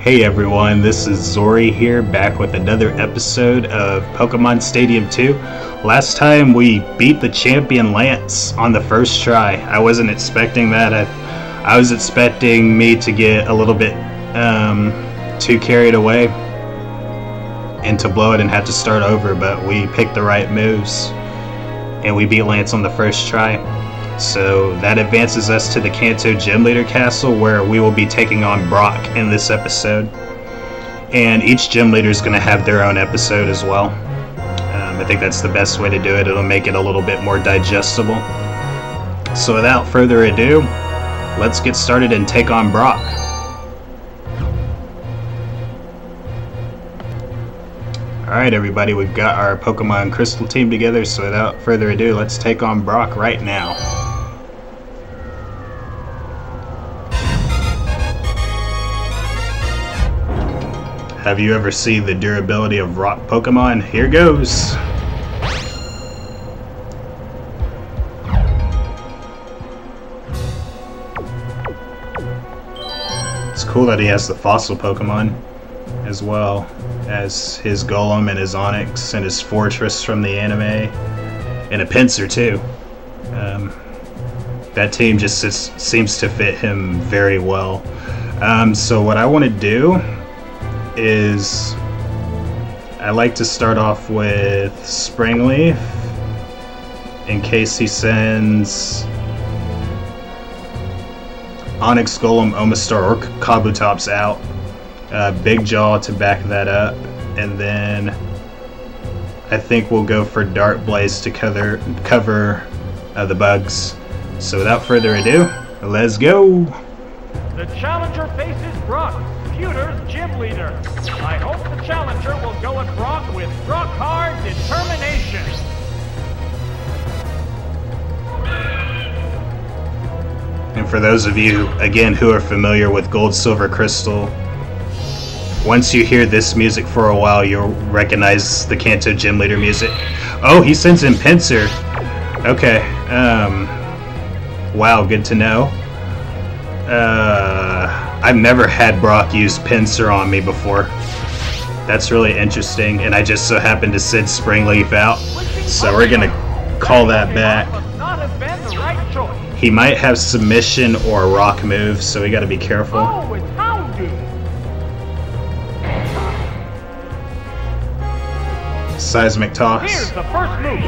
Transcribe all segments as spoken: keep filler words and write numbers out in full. Hey everyone, this is Zori here, back with another episode of Pokemon Stadium two. Last time we beat the champion Lance on the first try. I wasn't expecting that. I, I was expecting me to get a little bit um, too carried away and to blow it and have to start over, but we picked the right moves and we beat Lance on the first try. So that advances us to the Kanto Gym Leader Castle, where we will be taking on Brock in this episode. And each gym leader is going to have their own episode as well. Um, I think that's the best way to do it. It'll make it a little bit more digestible. So without further ado, let's get started and take on Brock. Alright everybody, we've got our Pokemon Crystal team together, so without further ado, let's take on Brock right now. Have you ever seen the durability of rock Pokemon? Here goes! It's cool that he has the fossil Pokemon, as well as his Golem and his Onix and his Fortress from the anime, and a Pinsir too. Um, that team just, just seems to fit him very well. Um, so what I want to do is I like to start off with Springleaf in case he sends Onix, Golem, Omastar, or Kabutops out. Uh, Big Jaw to back that up, and then I think we'll go for Dart Blaze to cover, cover uh, the bugs. So without further ado, let's go! The challenger faces Brock, Pewter's gym leader. I hope the challenger will go at Brock with rock-hard determination. And for those of you, again, who are familiar with Gold, Silver, Crystal, once you hear this music for a while, you'll recognize the Kanto Gym Leader music. Oh, he sends in Pinsir. Okay. Um, wow, good to know. Uh, I've never had Brock use Pinsir on me before. That's really interesting, and I just so happened to send Springleaf out, so we're going to call that back. He might have submission or rock moves, so we got to be careful. Seismic Toss. Here's the first move.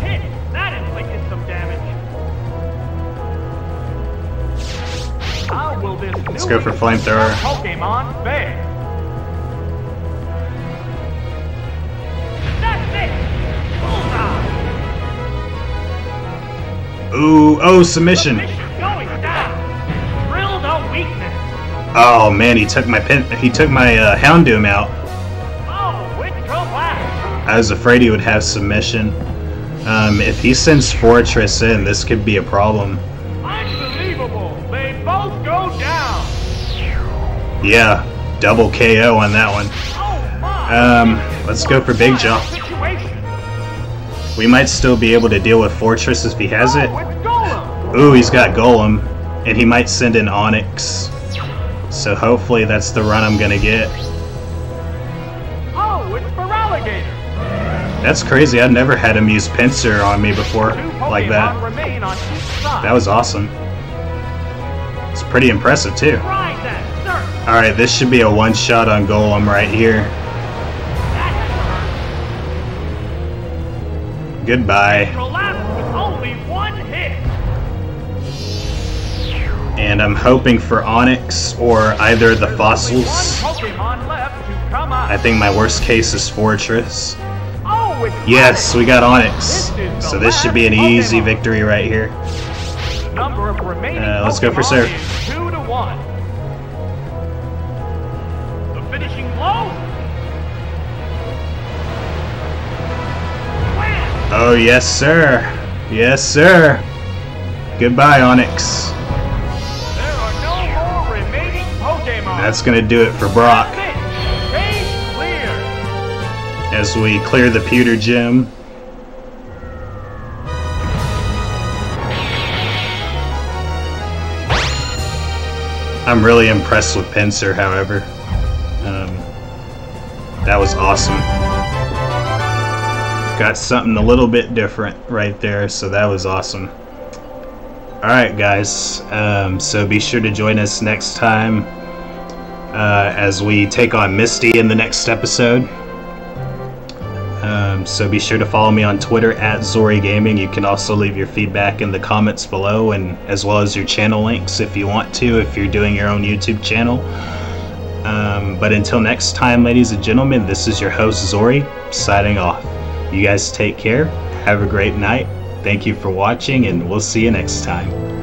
Hit. That inflicted some damage. How will this Let's go for Flamethrower. Pokemon fail. That's it. Bullseye. Ooh, oh, submission. Submission going down. Drilled a weakness. Oh man, he took my pin. He took my uh, Houndoom out. I was afraid he would have submission. Um, if he sends Fortress in, this could be a problem. Unbelievable! They both go down! Yeah, double K O on that one. Um, let's go for Big Jaw. We might still be able to deal with Fortress if he has it. Ooh, he's got Golem. And he might send in Onix. So hopefully that's the run I'm gonna get. That's crazy, I've never had him use Pinsir on me before like that. That was awesome. It's pretty impressive too. Alright, this should be a one shot on Golem right here. Goodbye. And I'm hoping for Onix or either the fossils. I think my worst case is Fortress. Yes, we got Onix, so this should be an easy victory right here. Uh, let's go for serve. Oh yes sir, yes sir. Goodbye Onix. That's gonna do it for Brock. As we clear the Pewter Gym. I'm really impressed with Pinsir, however. Um, that was awesome. Got something a little bit different right there, so that was awesome. Alright guys, um, so be sure to join us next time uh, as we take on Misty in the next episode. Um, so be sure to follow me on Twitter at ZoriGaming. You can also leave your feedback in the comments below, and as well as your channel links if you want to, if you're doing your own YouTube channel. Um, but until next time, ladies and gentlemen, this is your host Zori, signing off. You guys take care, have a great night. Thank you for watching, and we'll see you next time.